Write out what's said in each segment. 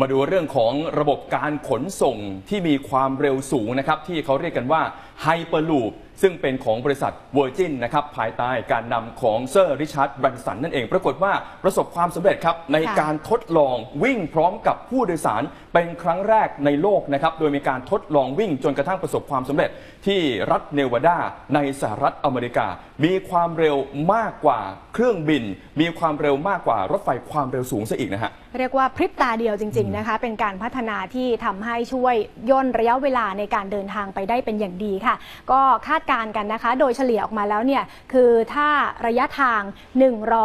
มาดูเรื่องของระบบการขนส่งที่มีความเร็วสูงนะครับที่เขาเรียกกันว่า Hyperloop ซึ่งเป็นของบริษัท Virgin นะครับภายใต้การนำของเซอร์ริชาร์ด แบรนสันนั่นเองปรากฏว่าประสบความสำเร็จครับในการทดลองวิ่งพร้อมกับผู้โดยสารเป็นครั้งแรกในโลกนะครับโดยมีการทดลองวิ่งจนกระทั่งประสบความสำเร็จที่รัฐเนวาดาในสหรัฐอเมริกามีความเร็วมากกว่าเครื่องบินมีความเร็วมากกว่ารถไฟความเร็วสูงซะอีกนะฮะเรียกว่าพริบตาเดียวจริงๆนะคะเป็นการพัฒนาที่ทำให้ช่วยย่นระยะเวลาในการเดินทางไปได้เป็นอย่างดีค่ะก็คาดการณ์กันนะคะโดยเฉลี่ยออกมาแล้วเนี่ยคือถ้าระยะทาง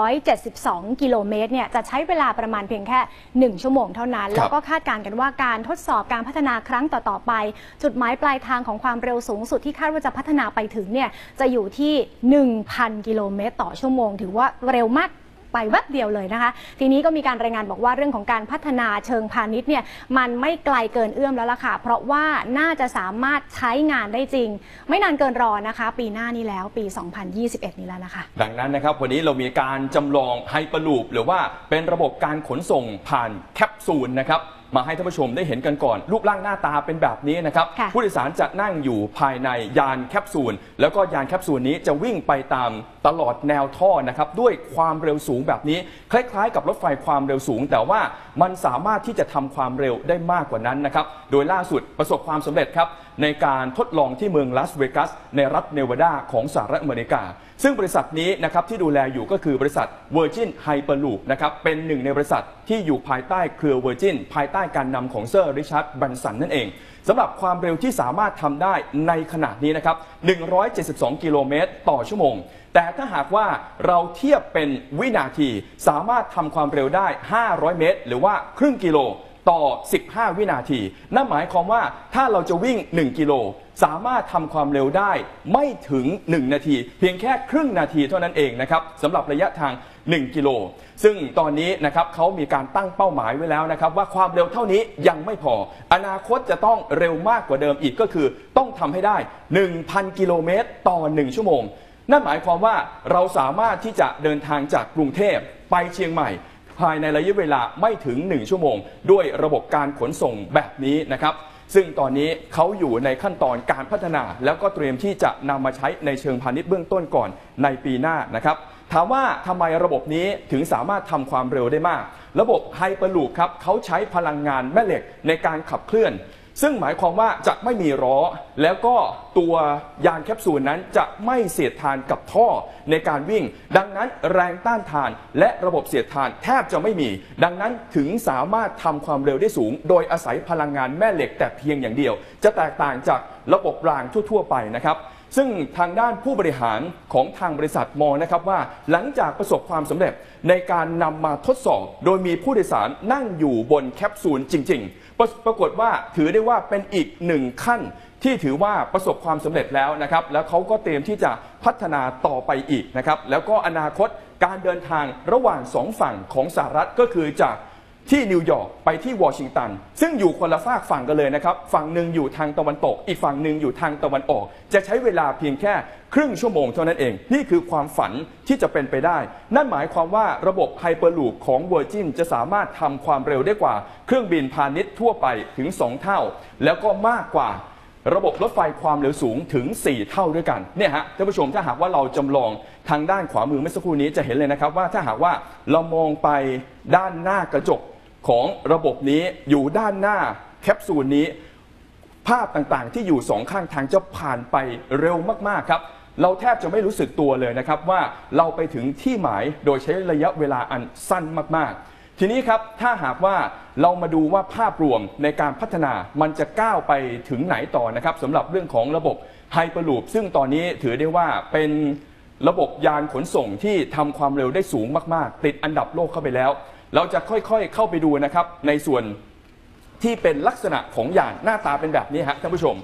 172กิโลเมตรเนี่ยจะใช้เวลาประมาณเพียงแค่1ชั่วโมงเท่านั้นแล้วก็คาดการณ์กันว่าการทดสอบการพัฒนาครั้งต่อๆไปจุดหมายปลายทางของความเร็วสูงสุดที่คาดว่าจะพัฒนาไปถึงเนี่ยจะอยู่ที่ 1,000 กิโลเมตรต่อชั่วโมงถือว่าเร็วมากไปแวบเดียวเลยนะคะทีนี้ก็มีการรายงานบอกว่าเรื่องของการพัฒนาเชิงพาณิชย์เนี่ยมันไม่ไกลเกินเอื้อมแล้วล่ะค่ะเพราะว่าน่าจะสามารถใช้งานได้จริงไม่นานเกินรอนะคะปีหน้านี้แล้วปี 2021 นี้แล้วนะคะดังนั้นนะครับวันนี้เรามีการจำลองไฮเปอร์ลูปหรือว่าเป็นระบบการขนส่งผ่านแคปซูลนะครับมาให้ท่านผู้ชมได้เห็นกันก่อนรูปร่างหน้าตาเป็นแบบนี้นะครับผู้โดยสารจะนั่งอยู่ภายในยานแคปซูลแล้วก็ยานแคปซูลนี้จะวิ่งไปตามตลอดแนวท่อนะครับด้วยความเร็วสูงแบบนี้คล้ายๆกับรถไฟความเร็วสูงแต่ว่ามันสามารถที่จะทำความเร็วได้มากกว่านั้นนะครับโดยล่าสุดประสบความสำเร็จครับในการทดลองที่เมืองลาสเวกัสในรัฐเนวาดาของสหรัฐอเมริกาซึ่งบริษัทนี้นะครับที่ดูแลอยู่ก็คือบริษัท Virgin Hyperloop นะครับเป็นหนึ่งในบริษัทที่อยู่ภายใต้เครือ Virgin ภายใต้การนำของเซอร์ริชาร์ด แบรนสันนั่นเองสำหรับความเร็วที่สามารถทำได้ในขณะนี้นะครับ172กิโลเมตรต่อชั่วโมงแต่ถ้าหากว่าเราเทียบเป็นวินาทีสามารถทำความเร็วได้500เมตรหรือว่าครึ่งกิโลต่อ15วินาทีนั่นหมายความว่าถ้าเราจะวิ่ง1กิโลสามารถทำความเร็วได้ไม่ถึง1นาทีเพียงแค่ครึ่งนาทีเท่านั้นเองนะครับสำหรับระยะทาง1กิโลซึ่งตอนนี้นะครับเขามีการตั้งเป้าหมายไว้แล้วนะครับว่าความเร็วเท่านี้ยังไม่พออนาคตจะต้องเร็วมากกว่าเดิมอีกก็คือต้องทำให้ได้ 1,000 กิโลเมตรต่อ1ชั่วโมงนั่นหมายความว่าเราสามารถที่จะเดินทางจากกรุงเทพไปเชียงใหม่ภายในระยะเวลาไม่ถึง1ชั่วโมงด้วยระบบการขนส่งแบบนี้นะครับซึ่งตอนนี้เขาอยู่ในขั้นตอนการพัฒนาแล้วก็เตรียมที่จะนำมาใช้ในเชิงพาณิชย์เบื้องต้นก่อนในปีหน้านะครับถามว่าทำไมระบบนี้ถึงสามารถทำความเร็วได้มากระบบไฮเปอร์ลูปครับเขาใช้พลังงานแม่เหล็กในการขับเคลื่อนซึ่งหมายความว่าจะไม่มีล้อแล้วก็ตัวยานแคปซูลนั้นจะไม่เสียดทานกับท่อในการวิ่งดังนั้นแรงต้านทานและระบบเสียดทานแทบจะไม่มีดังนั้นถึงสามารถทำความเร็วได้สูงโดยอาศัยพลังงานแม่เหล็กแต่เพียงอย่างเดียวจะแตกต่างจากระบบรางทั่วๆไปนะครับซึ่งทางด้านผู้บริหารของทางบริษัทมองนะครับว่าหลังจากประสบความสำเร็จในการนำมาทดสอบโดยมีผู้โดยสารนั่งอยู่บนแคปซูลจริงๆปรากฏว่าถือได้ว่าเป็นอีกหนึ่งขั้นที่ถือว่าประสบความสำเร็จแล้วนะครับแล้วเขาก็เตรียมที่จะพัฒนาต่อไปอีกนะครับแล้วก็อนาคตการเดินทางระหว่างสองฝั่งของสหรัฐก็คือจากที่นิวยอร์กไปที่วอชิงตันซึ่งอยู่คนละฝากฝั่งกันเลยนะครับฝั่งหนึ่งอยู่ทางตะวันตกอีกฝั่งหนึ่งอยู่ทางตะวันออกจะใช้เวลาเพียงแค่ครึ่งชั่วโมงเท่านั้นเองนี่คือความฝันที่จะเป็นไปได้นั่นหมายความว่าระบบไฮเปอร์ลูปของ Virgin จะสามารถทำความเร็วได้กว่าเครื่องบินพาณิชย์ทั่วไปถึง2เท่าแล้วก็มากกว่าระบบรถไฟความเร็วสูงถึง4เท่าด้วยกันเนี่ยฮะท่านผู้ชมถ้าหากว่าเราจำลองทางด้านขวามือเมื่อสักครู่นี้จะเห็นเลยนะครับว่าถ้าหากว่าเรามองไปด้านหน้ากระจกของระบบนี้อยู่ด้านหน้าแคปซูลนี้ภาพต่างๆที่อยู่สองข้างทางจะผ่านไปเร็วมากๆครับเราแทบจะไม่รู้สึกตัวเลยนะครับว่าเราไปถึงที่หมายโดยใช้ระยะเวลาอันสั้นมากๆทีนี้ครับถ้าหากว่าเรามาดูว่าภาพรวมในการพัฒนามันจะก้าวไปถึงไหนต่อนะครับสำหรับเรื่องของระบบไฮเปอร์ลูปซึ่งตอนนี้ถือได้ว่าเป็นระบบยานขนส่งที่ทำความเร็วได้สูงมากๆติดอันดับโลกเข้าไปแล้วเราจะค่อยๆเข้าไปดูนะครับในส่วนที่เป็นลักษณะของยานหน้าตาเป็นแบบนี้ครับท่านผู้ชม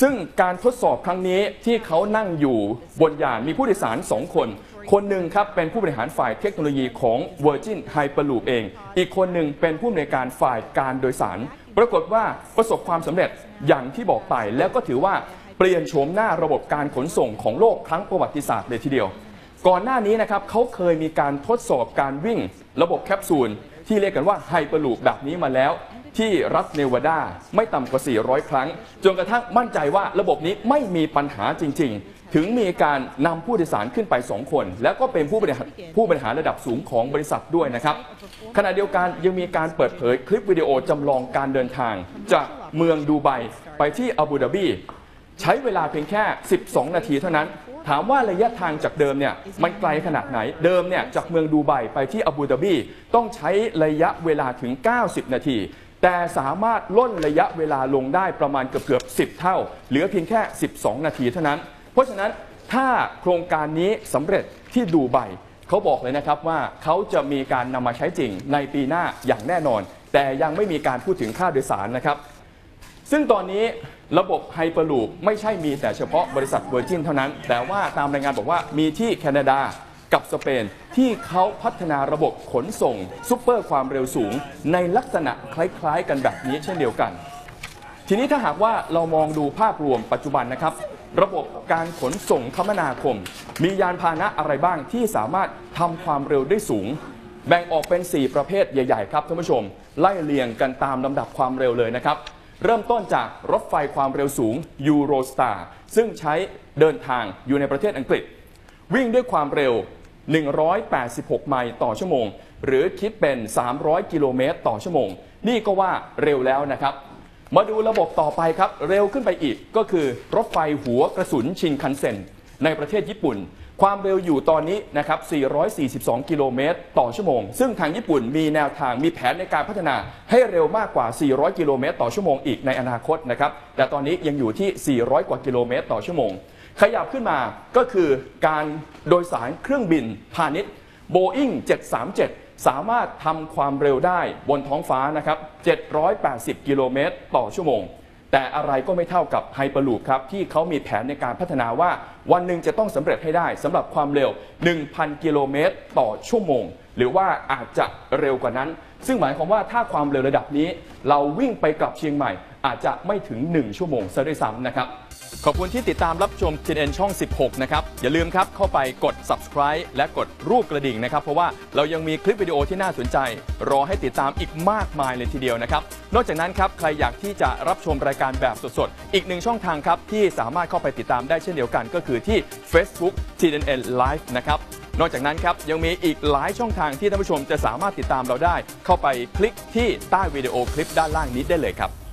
ซึ่งการทดสอบครั้งนี้ที่เขานั่งอยู่บนยานมีผู้โดยสาร2คนคนหนึ่งครับเป็นผู้บริหารฝ่ายเทคโนโลยีของ Virgin Hyperloop เองอีกคนหนึ่งเป็นผู้อำนวยการฝ่ายการโดยสารปรากฏว่าประสบความสำเร็จอย่างที่บอกไปแล้วก็ถือว่าเปลี่ยนโฉมหน้าระบบการขนส่งของโลกครั้งประวัติศาสตร์เลยทีเดียวก่อนหน้านี้นะครับเขาเคยมีการทดสอบการวิ่งระบบแคปซูลที่เรียกกันว่าไฮเปอร์ลูปแบบนี้มาแล้ว ที่รัฐเนวาดาไม่ต่ำกว่า400ครั้งจนกระทั่งมั่นใจว่าระบบนี้ไม่มีปัญหาจริงๆถึงมีการนำผู้โดยสารขึ้นไป2คนแล้วก็เป็นผู้บริหารระดับสูงของบริษัทด้วยนะครับขณะเดียวกันยังมีการเปิดเผยคลิปวิดีโอจำลองการเดินทางจากเมืองดูไบไปที่อาบูดาบีใช้เวลาเพียงแค่12นาทีเท่านั้นถามว่าระยะทางจากเดิมเนี่ยมันไกลขนาดไหนเดิมเนี่ยจากเมืองดูไบไปที่อาบูดาบีต้องใช้ระยะเวลาถึง90นาทีแต่สามารถล่นระยะเวลาลงได้ประมาณเกือบ10เท่าเหลือเพียงแค่12นาทีเท่านั้นเพราะฉะนั้นถ้าโครงการนี้สำเร็จที่ดูไบเขาบอกเลยนะครับว่าเขาจะมีการนำมาใช้จริงในปีหน้าอย่างแน่นอนแต่ยังไม่มีการพูดถึงค่าโดยสารนะครับซึ่งตอนนี้ระบบไฮเปอร์ลูปไม่ใช่มีแต่เฉพาะบริษัท Virgin เท่านั้นแต่ว่าตามรายงานบอกว่ามีที่แคนาดากับสเปนที่เขาพัฒนาระบบขนส่งซุปเปอร์ความเร็วสูงในลักษณะคล้ายๆกันแบบนี้เช่นเดียวกันทีนี้ถ้าหากว่าเรามองดูภาพรวมปัจจุบันนะครับระบบการขนส่งคมนาคมมียานพาหนะอะไรบ้างที่สามารถทำความเร็วได้สูงแบ่งออกเป็น4ประเภทใหญ่ๆครับท่านผู้ชมไล่เรียงกันตามลำดับความเร็วเลยนะครับเริ่มต้นจากรถไฟความเร็วสูงยูโรสตาร์ซึ่งใช้เดินทางอยู่ในประเทศอังกฤษวิ่งด้วยความเร็ว186ไมล์ต่อชั่วโมงหรือคิดเป็น300กิโลเมตรต่อชั่วโมงนี่ก็ว่าเร็วแล้วนะครับมาดูระบบต่อไปครับเร็วขึ้นไปอีกก็คือรถไฟหัวกระสุนชินคันเซ็นในประเทศญี่ปุ่นความเร็วอยู่ตอนนี้นะครับ442กิโลเมตรต่อชั่วโมงซึ่งทางญี่ปุ่นมีแนวทางมีแผนในการพัฒนาให้เร็วมากกว่า400กิโลเมตรต่อชั่วโมงอีกในอนาคตนะครับแต่ตอนนี้ยังอยู่ที่400กว่ากิโลเมตรต่อชั่วโมงขยับขึ้นมาก็คือการโดยสารเครื่องบินพาณิชย์ Boeing 737 สามารถทำความเร็วได้บนท้องฟ้านะครับ780กิโลเมตรต่อชั่วโมงแต่อะไรก็ไม่เท่ากับไฮเปอร์ลูปครับที่เขามีแผนในการพัฒนาว่าวันหนึ่งจะต้องสำเร็จให้ได้สำหรับความเร็ว 1,000 กิโลเมตรต่อชั่วโมงหรือว่าอาจจะเร็วกว่านั้นซึ่งหมายความว่าถ้าความเร็วระดับนี้เราวิ่งไปกลับเชียงใหม่อาจจะไม่ถึง1ชั่วโมงซะด้วยซ้ำนะครับขอบคุณที่ติดตามรับชม TNN ช่อง16นะครับอย่าลืมครับเข้าไปกด subscribe และกดรูปกระดิ่งนะครับเพราะว่าเรายังมีคลิปวิดีโอที่น่าสนใจรอให้ติดตามอีกมากมายเลยทีเดียวนะครับนอกจากนั้นครับใครอยากที่จะรับชมรายการแบบสดๆอีกหนึ่งช่องทางครับที่สามารถเข้าไปติดตามได้เช่นเดียวกันก็คือที่ Facebook TNN Live นะครับนอกจากนั้นครับยังมีอีกหลายช่องทางที่ท่านผู้ชมจะสามารถติดตามเราได้เข้าไปคลิกที่ใต้วิดีโอคลิปด้านล่างนี้ได้เลยครับ